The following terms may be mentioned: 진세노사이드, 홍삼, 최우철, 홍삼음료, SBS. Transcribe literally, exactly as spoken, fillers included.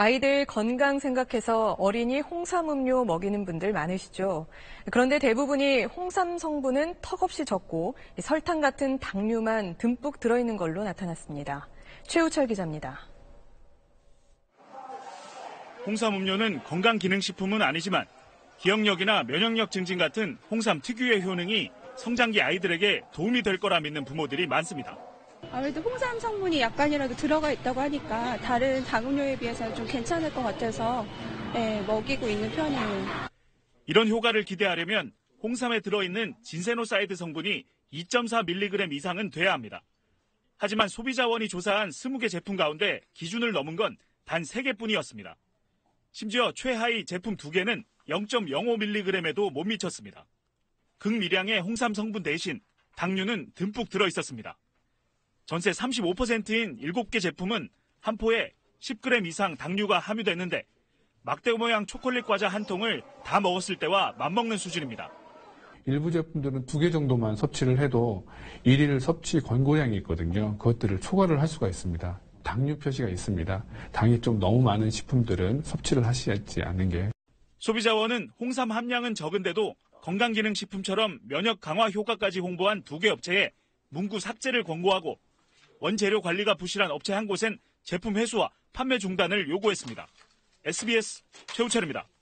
아이들 건강 생각해서 어린이 홍삼 음료 먹이는 분들 많으시죠. 그런데 대부분이 홍삼 성분은 턱없이 적고 설탕 같은 당류만 듬뿍 들어있는 걸로 나타났습니다. 최우철 기자입니다. 홍삼 음료는 건강기능식품은 아니지만 기억력이나 면역력 증진 같은 홍삼 특유의 효능이 성장기 아이들에게 도움이 될 거라 믿는 부모들이 많습니다. 아무래도 홍삼 성분이 약간이라도 들어가 있다고 하니까 다른 당음료에 비해서는 좀 괜찮을 것 같아서 네, 먹이고 있는 편이에요. 이런 효과를 기대하려면 홍삼에 들어있는 진세노사이드 성분이 이 점 사 밀리그램 이상은 돼야 합니다. 하지만 소비자원이 조사한 이십 개 제품 가운데 기준을 넘은 건 단 세 개뿐이었습니다. 심지어 최하위 제품 두 개는 영 점 영오 밀리그램에도 못 미쳤습니다. 극미량의 홍삼 성분 대신 당류는 듬뿍 들어있었습니다. 전체 삼십오 퍼센트인 일곱 개 제품은 한 포에 십 그램 이상 당류가 함유됐는데 막대 모양 초콜릿 과자 한 통을 다 먹었을 때와 맞먹는 수준입니다. 일부 제품들은 두 개 정도만 섭취를 해도 일일 섭취 권고량이 있거든요. 그것들을 초과를 할 수가 있습니다. 당류 표시가 있습니다. 당이 좀 너무 많은 식품들은 섭취를 하시지 않는 게. 소비자원은 홍삼 함량은 적은데도 건강기능식품처럼 면역 강화 효과까지 홍보한 두 개 업체에 문구 삭제를 권고하고 원재료 관리가 부실한 업체 한 곳엔 제품 회수와 판매 중단을 요구했습니다. 에스비에스 최우철입니다.